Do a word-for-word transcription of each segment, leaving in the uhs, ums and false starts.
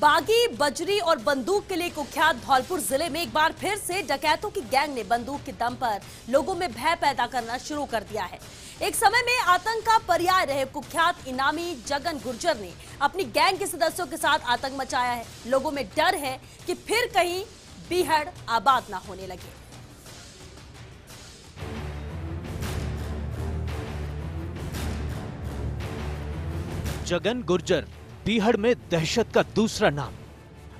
बागी, बजरी और बंदूक के लिए कुख्यात धौलपुर जिले में एक बार फिर से डकैतों की गैंग ने बंदूक के दम पर लोगों में भय पैदा करना शुरू कर दिया है। एक समय में आतंक का पर्याय रहे कुख्यात इनामी जगन गुर्जर ने अपनी गैंग के सदस्यों के साथ आतंक मचाया है। लोगों में डर है कि फिर कहीं बीहड़ आबाद ना होने लगे। जगन गुर्जर बीहड़ में दहशत का दूसरा नाम।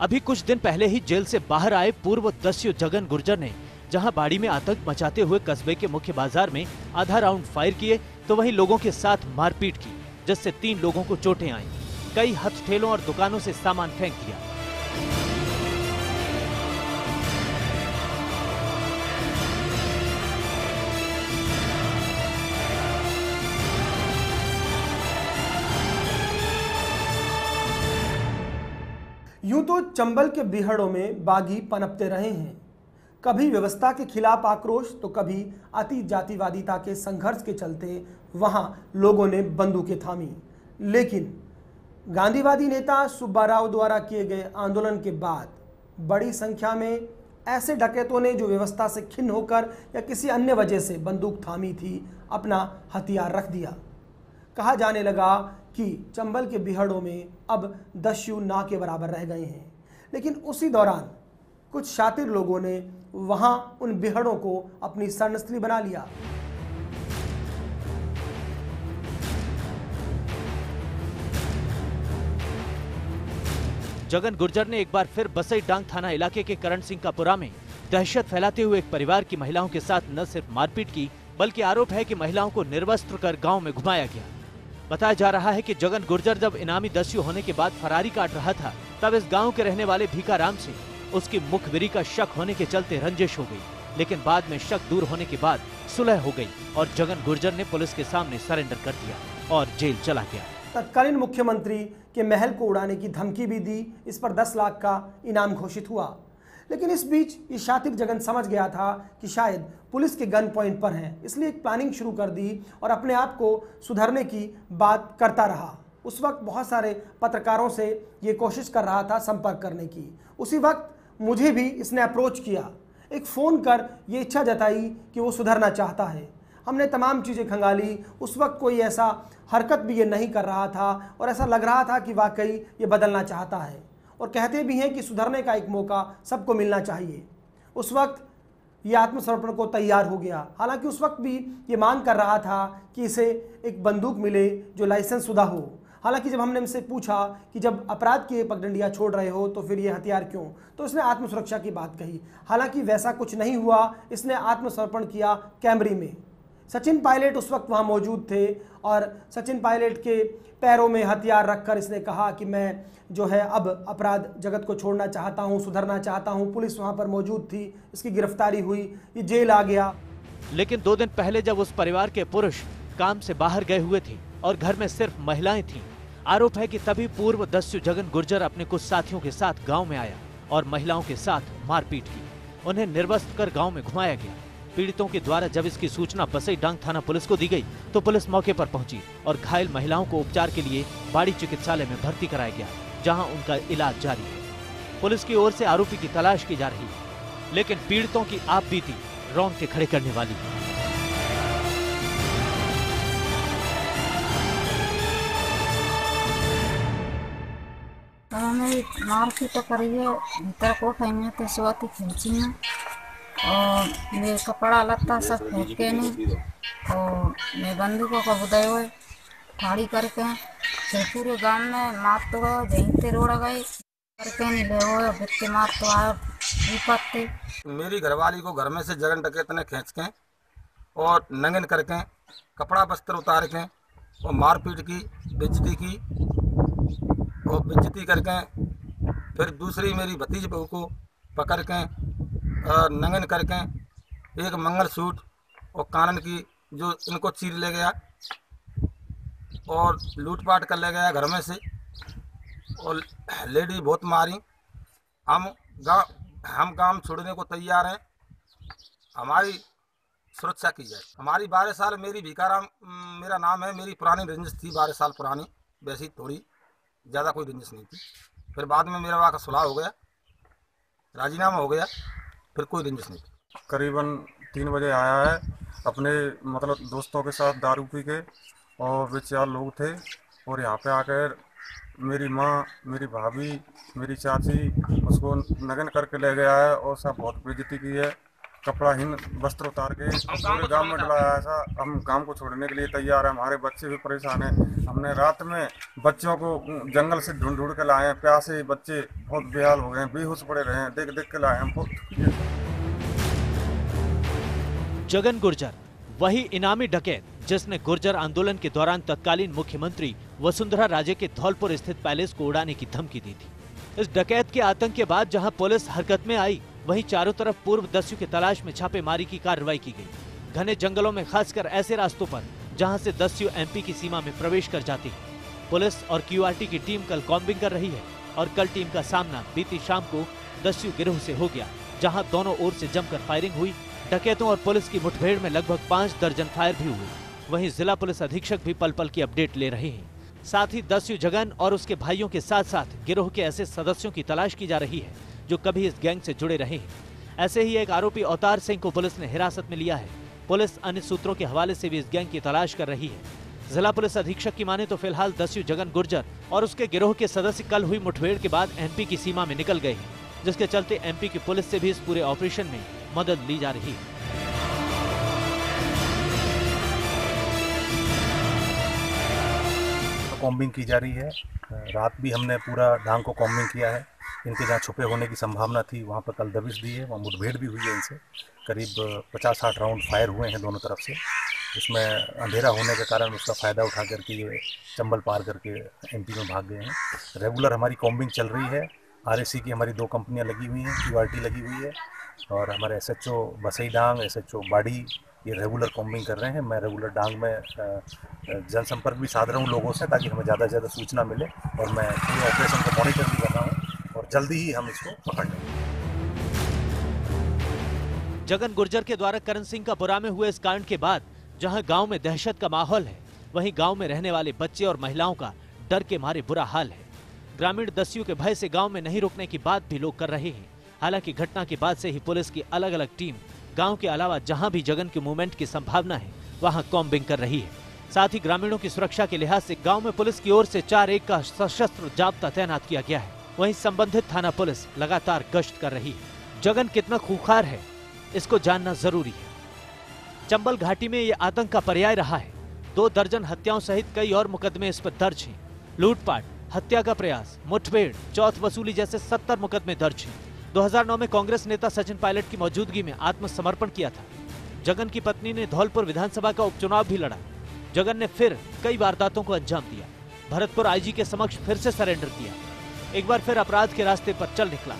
अभी कुछ दिन पहले ही जेल से बाहर आए पूर्व दस्यु जगन गुर्जर ने जहां बाड़ी में आतंक मचाते हुए कस्बे के मुख्य बाजार में आधा राउंड फायर किए तो वहीं लोगों के साथ मारपीट की, जिससे तीन लोगों को चोटें आईं। कई हथठेलों और दुकानों से सामान फेंक दिया। यूं तो चंबल के बीहड़ों में बागी पनपते रहे हैं, कभी व्यवस्था के खिलाफ आक्रोश तो कभी अति जातिवादिता के संघर्ष के चलते वहां लोगों ने बंदूकें थामी। लेकिन गांधीवादी नेता सुब्बा राव द्वारा किए गए आंदोलन के बाद बड़ी संख्या में ऐसे डकैतों ने जो व्यवस्था से खिन्न होकर या किसी अन्य वजह से बंदूक थामी थी, अपना हथियार रख दिया। कहा जाने लगा कि चंबल के बीहड़ों में अब दस्यु ना के बराबर रह गए हैं। लेकिन उसी दौरान कुछ शातिर लोगों ने वहां उन बीहड़ों को अपनी सरनस्त्री बना लिया। जगन गुर्जर ने एक बार फिर बसई डांग थाना इलाके के करण सिंह कापुरा में दहशत फैलाते हुए एक परिवार की महिलाओं के साथ न सिर्फ मारपीट की, बल्कि आरोप है कि महिलाओं को निर्वस्त्र कर गांव में घुमाया गया। बताया जा रहा है कि जगन गुर्जर जब इनामी दस्यु होने के बाद फरारी काट रहा था, तब इस गांव के रहने वाले भीखाराम से उसकी मुखबिरी का शक होने के चलते रंजिश हो गई। लेकिन बाद में शक दूर होने के बाद सुलह हो गई और जगन गुर्जर ने पुलिस के सामने सरेंडर कर दिया और जेल चला गया। तत्कालीन मुख्यमंत्री के महल को उड़ाने की धमकी भी दी, इस पर दस लाख का इनाम घोषित हुआ। लेकिन इस बीच ये शातिर जगन समझ गया था कि शायद पुलिस के गन पॉइंट पर हैं, इसलिए एक प्लानिंग शुरू कर दी और अपने आप को सुधरने की बात करता रहा। उस वक्त बहुत सारे पत्रकारों से ये कोशिश कर रहा था संपर्क करने की। उसी वक्त मुझे भी इसने अप्रोच किया, एक फ़ोन कर ये इच्छा जताई कि वो सुधरना चाहता है। हमने तमाम चीज़ें खंगाली। उस वक्त कोई ऐसा हरकत भी ये नहीं कर रहा था और ऐसा लग रहा था कि वाकई ये बदलना चाहता है और कहते भी हैं कि सुधरने का एक मौका सबको मिलना चाहिए। उस वक्त ये आत्मसमर्पण को तैयार हो गया। हालांकि उस वक्त भी ये मांग कर रहा था कि इसे एक बंदूक मिले जो लाइसेंस शुदा हो। हालांकि जब हमने इनसे पूछा कि जब अपराध की पगडंडियाँ छोड़ रहे हो तो फिर ये हथियार क्यों, तो इसने आत्मसुरक्षा की बात कही। हालांकि वैसा कुछ नहीं हुआ। इसने आत्मसमर्पण किया कैमरी में। सचिन पायलट उस वक्त वहाँ मौजूद थे और सचिन पायलट के पैरों में हथियार रखकर इसने कहा कि मैं जो है अब अपराध जगत को छोड़ना चाहता हूँ, सुधरना चाहता हूँ। पुलिस वहाँ पर मौजूद थी, इसकी गिरफ्तारी हुई, ये जेल आ गया। लेकिन दो दिन पहले जब उस परिवार के पुरुष काम से बाहर गए हुए थे और घर में सिर्फ महिलाएं थीं, आरोप है कि तभी पूर्व दस्यु जगन गुर्जर अपने कुछ साथियों के साथ गाँव में आया और महिलाओं के साथ मारपीट की। उन्हें निर्वस्त्र कर गाँव में घुमाया गया। पीड़ितों के द्वारा जब इसकी सूचना बसई डांग थाना पुलिस को दी गई तो पुलिस मौके पर पहुंची और घायल महिलाओं को उपचार के लिए बाड़ी चिकित्सालय में भर्ती कराया गया, जहां उनका इलाज जारी है। पुलिस की ओर से आरोपी की तलाश की जा रही है, लेकिन पीड़ितों की आप बीती रोंगटे खड़े करने वाली है। और मेरे कपड़ा लत्ता सब फेंक के नहीं और मैं बंदूकों का उदय हुए ठाड़ी करके फिर पूरे गांव में मार तो गए, जहीते रोड़ गए करके नहीं ले हुए बिकते मार तो आए विपत्ति। मेरी घरवाली को घर में से जगन डकैत ने खींच के और नंगन करके कपड़ा वस्त्र उतार के और मारपीट की, बेइज्जती की और बेइज्जती करके फिर दूसरी मेरी भतीजी बहू को पकड़ के और नंगन करके एक मंगलसूत्र और कानन की जो इनको चीर ले गया और लूटपाट कर ले गया घर में से और लेडी बहुत मारी। हम गाँव हम काम छोड़ने को तैयार हैं, हमारी सुरक्षा की जाए। हमारी बारह साल मेरी भीखाराम मेरा नाम है। मेरी पुरानी रंजिश थी, बारह साल पुरानी, वैसी थोड़ी ज़्यादा कोई रंजिश नहीं थी। फिर बाद में मेरा वहाँ का सुलह हो गया, राजीनामा हो गया, फिर कोई रंजिश नहीं। करीबन तीन बजे आया है अपने मतलब दोस्तों के साथ दारू पी के, और वे चार लोग थे। और यहाँ पे आकर मेरी माँ, मेरी भाभी, मेरी चाची उसको नग्न करके ले गया है और सब बहुत बेइज्जती की है। कपड़ाहीन वस्त्र उतार के पूरे गांव में डलाया ऐसा। हम गांव को छोड़ने के लिए तैयार हैं, हमारे बच्चे भी परेशान हैं। हमने रात में बच्चों को जंगल से ढूंढ ढूंढ के लाए हैं, प्यासे बच्चे बहुत बेहाल हो गए हैं, बेहोश पड़े रहे हैं, देख देख के लाए हैं बहुत। जगन गुर्जर वही इनामी डकैत जिसने गुर्जर आंदोलन के दौरान तत्कालीन मुख्यमंत्री वसुंधरा राजे के धौलपुर स्थित पैलेस को उड़ाने की धमकी दी थी। इस डकैत के आतंक के बाद जहाँ पुलिस हरकत में आई, वहीं चारों तरफ पूर्व दस्यु की तलाश में छापेमारी की कार्रवाई की गई। घने जंगलों में, खासकर ऐसे रास्तों पर जहां से दस्यु एमपी की सीमा में प्रवेश कर जाती है। पुलिस और क्यूआरटी की टीम कल कॉम्बिंग कर रही है और कल टीम का सामना बीती शाम को दस्यु गिरोह से हो गया, जहां दोनों ओर से जमकर फायरिंग हुई। डकैतों और पुलिस की मुठभेड़ में लगभग पाँच दर्जन फायर भी हुए। वहीं जिला पुलिस अधीक्षक भी पल पल की अपडेट ले रहे हैं। साथ ही दस्यु जगन और उसके भाइयों के साथ साथ गिरोह के ऐसे सदस्यों की तलाश की जा रही है जो कभी इस गैंग से जुड़े रहे हैं। ऐसे ही एक आरोपी अवतार सिंह को पुलिस ने हिरासत में लिया है। पुलिस अन्य सूत्रों के हवाले से भी इस गैंग की तलाश कर रही है। जिला पुलिस अधीक्षक की माने तो फिलहाल दस्यु जगन गुर्जर और उसके गिरोह के सदस्य कल हुई मुठभेड़ के बाद एमपी की सीमा में निकल गए हैं, जिसके चलते एमपी की पुलिस से भी इस पूरे ऑपरेशन में मदद ली जा रही है। कॉम्बिंग की जा रही है। रात भी हमने पूरा ढांग को कॉम्बिंग किया है। इनके जहाँ छुपे होने की संभावना थी वहाँ पर कल दबिश दी है, वहाँ मुठभेड़ भी हुई है। इनसे करीब पचास साठ राउंड फायर हुए हैं दोनों तरफ से, जिसमें अंधेरा होने के कारण उसका फ़ायदा उठा करके ये चंबल पार करके एमपी में भाग गए हैं। रेगुलर हमारी कॉम्बिंग चल रही है। आरएसी की हमारी दो कंपनियाँ लगी हुई हैं, क्यूआरटी लगी हुई है, और हमारे S H O Basai Dang, S H O Bari, ये रेगुलर कॉम्बिंग कर रहे हैं। मैं रेगुलर डांग में जनसंपर्क भी साध रहा हूँ लोगों से, ताकि हमें ज़्यादा से ज़्यादा सूचना मिले, और मैं पूरे ऑपरेशन को मॉनिटर भी कर रहा हूँ और जल्दी ही हम इसको पकड़ लेंगे। जगन गुर्जर के द्वारा करण सिंह कपुरा में हुए इस कांड के बाद जहां गांव में दहशत का माहौल है, वहीं गांव में रहने वाले बच्चे और महिलाओं का डर के मारे बुरा हाल है। ग्रामीण दस्यु के भय से गांव में नहीं रुकने की बात भी लोग कर रहे हैं। हालांकि घटना के बाद से ही पुलिस की अलग अलग टीम गाँव के अलावा जहाँ भी जगन के मूवमेंट की संभावना है वहाँ कॉम्बिंग कर रही है। साथ ही ग्रामीणों की सुरक्षा के लिहाज से गाँव में पुलिस की ओर से चार एक का सशस्त्र जाब्ता तैनात किया गया है। वहीं संबंधित थाना पुलिस लगातार गश्त कर रही है। जगन कितना खूंखार है इसको जानना जरूरी है। चंबल घाटी में ये आतंक का पर्याय रहा है। दो दर्जन हत्याओं सहित कई और मुकदमे इस पर दर्ज हैं। लूटपाट, हत्या का प्रयास, मुठभेड़, चौथ वसूली जैसे सत्तर मुकदमे दर्ज हैं। दो हज़ार नौ में कांग्रेस नेता सचिन पायलट की मौजूदगी में आत्मसमर्पण किया था। जगन की पत्नी ने धौलपुर विधानसभा का उपचुनाव भी लड़ा। जगन ने फिर कई वारदातों को अंजाम दिया। भरतपुर आईजी के समक्ष फिर से सरेंडर किया। एक बार फिर अपराध के रास्ते पर चल निकला।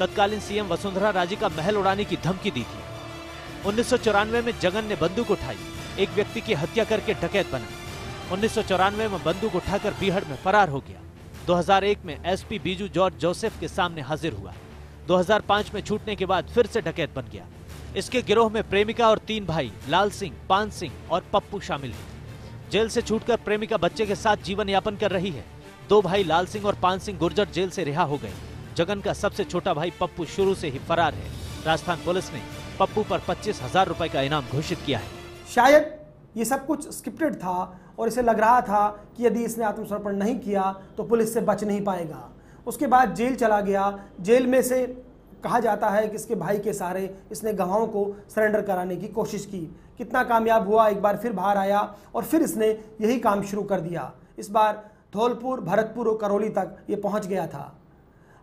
तत्कालीन सीएम वसुंधरा राजे का महल उड़ाने की धमकी दी थी। उन्नीस सौ चौरानवे में जगन ने बंदूक उठाई, एक व्यक्ति की हत्या करके डकैत बना। उन्नीस सौ चौरानवे में बंदूक उठाकर बीहड़ में फरार हो गया। दो हज़ार एक में एसपी बीजू जॉर्ज जोसेफ के सामने हाजिर हुआ। दो हज़ार पाँच में छूटने के बाद फिर से डकैत बन गया। इसके गिरोह में प्रेमिका और तीन भाई लाल सिंह, पान सिंह और पप्पू शामिल है। जेल से छूटकर प्रेमिका बच्चे के साथ जीवन यापन कर रही है। दो भाई लाल सिंह और पान सिंह गुर्जर जेल से रिहा हो गए। जगन का सबसे छोटा भाई पप्पू शुरू से ही फरार है। राजस्थान पुलिस ने पप्पू पर पच्चीस हजार रुपए का इनाम घोषित किया है। शायद ये सब कुछ स्क्रिप्टेड था और इसे लग रहा था कि यदि इसने आत्मसमर्पण नहीं किया तो पुलिस से बच नहीं पाएगा। उसके बाद जेल चला गया। जेल में से कहा जाता है कि इसके भाई के सहारे इसने गवाहों को सरेंडर कराने की कोशिश की। कितना कामयाब हुआ। एक बार फिर बाहर आया और फिर इसने यही काम शुरू कर दिया। इस बार धौलपुर, भरतपुर और करौली तक ये पहुंच गया था।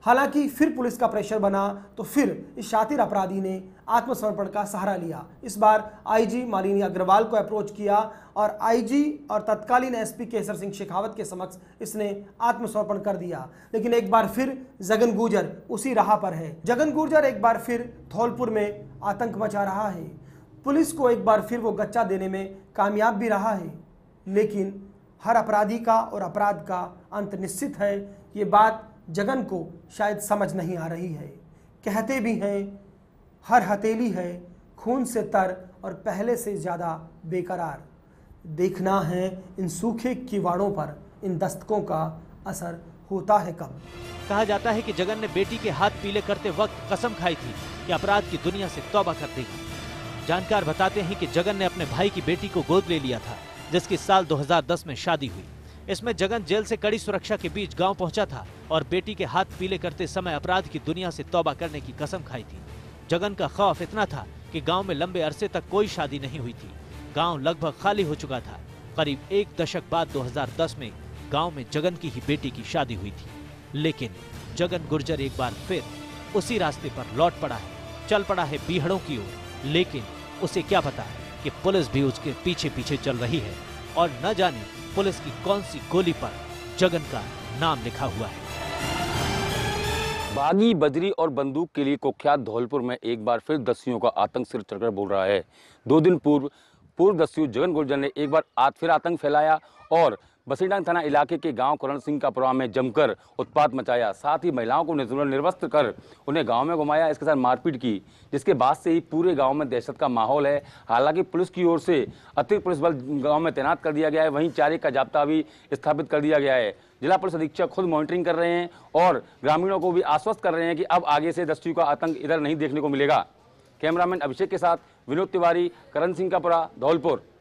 हालांकि फिर पुलिस का प्रेशर बना तो फिर इस शातिर अपराधी ने आत्मसमर्पण का सहारा लिया। इस बार आईजी मालिनी अग्रवाल को अप्रोच किया और आईजी और तत्कालीन एसपी केसर सिंह शेखावत के समक्ष इसने आत्मसमर्पण कर दिया। लेकिन एक बार फिर जगन गुर्जर उसी राह पर है। जगन गुर्जर एक बार फिर धौलपुर में आतंक मचा रहा है। पुलिस को एक बार फिर वो गच्चा देने में कामयाब भी रहा है। लेकिन हर अपराधी का और अपराध का अंत निश्चित है। ये बात जगन को शायद समझ नहीं आ रही है। कहते भी हैं हर हथेली है खून से तर और पहले से ज़्यादा बेकरार। देखना है इन सूखे किवाड़ों पर इन दस्तकों का असर होता है कम। कहा जाता है कि जगन ने बेटी के हाथ पीले करते वक्त कसम खाई थी कि अपराध की दुनिया से तौबा कर देगी। जानकार बताते हैं कि जगन ने अपने भाई की बेटी को गोद ले लिया था, जिसकी साल दो हज़ार दस में शादी हुई। इसमें जगन जेल से कड़ी सुरक्षा के बीच गांव पहुंचा था और बेटी के हाथ पीले करते समय अपराध की दुनिया से तौबा करने की कसम खाई थी। जगन का खौफ इतना था कि गांव में लंबे अरसे तक कोई शादी नहीं हुई थी। गांव लगभग खाली हो चुका था। करीब एक दशक बाद दो हज़ार दस में गांव में जगन की ही बेटी की शादी हुई थी। लेकिन जगन गुर्जर एक बार फिर उसी रास्ते पर लौट पड़ा है, चल पड़ा है बीहड़ों की ओर। लेकिन उसे क्या पता कि पुलिस भी उसके पीछे पीछे चल रही है और न जाने पुलिस की कौन सी गोली पर जगन का नाम लिखा हुआ है। बागी बजरी और बंदूक के लिए कुख्यात धौलपुर में एक बार फिर दस्युओं का आतंक सिर चढ़कर बोल रहा है। दो दिन पूर्व पूर्व दस्यु जगन गुर्जर ने एक बार आज फिर आतंक फैलाया और बसीडांग थाना इलाके के गांव करण सिंह का पुरा में जमकर उत्पात मचाया। साथ ही महिलाओं को निर्वस्त्र कर उन्हें गांव में घुमाया, इसके साथ मारपीट की, जिसके बाद से ही पूरे गांव में दहशत का माहौल है। हालांकि पुलिस की ओर से अतिरिक्त पुलिस बल गांव में तैनात कर दिया गया है, वहीं चारे का जाब्ता भी स्थापित कर दिया गया है। जिला पुलिस अधीक्षक खुद मॉनिटरिंग कर रहे हैं और ग्रामीणों को भी आश्वस्त कर रहे हैं कि अब आगे से दस्यु का आतंक इधर नहीं देखने को मिलेगा। कैमरामैन अभिषेक के साथ विनोद तिवारी, करण सिंह का पुरा, धौलपुर।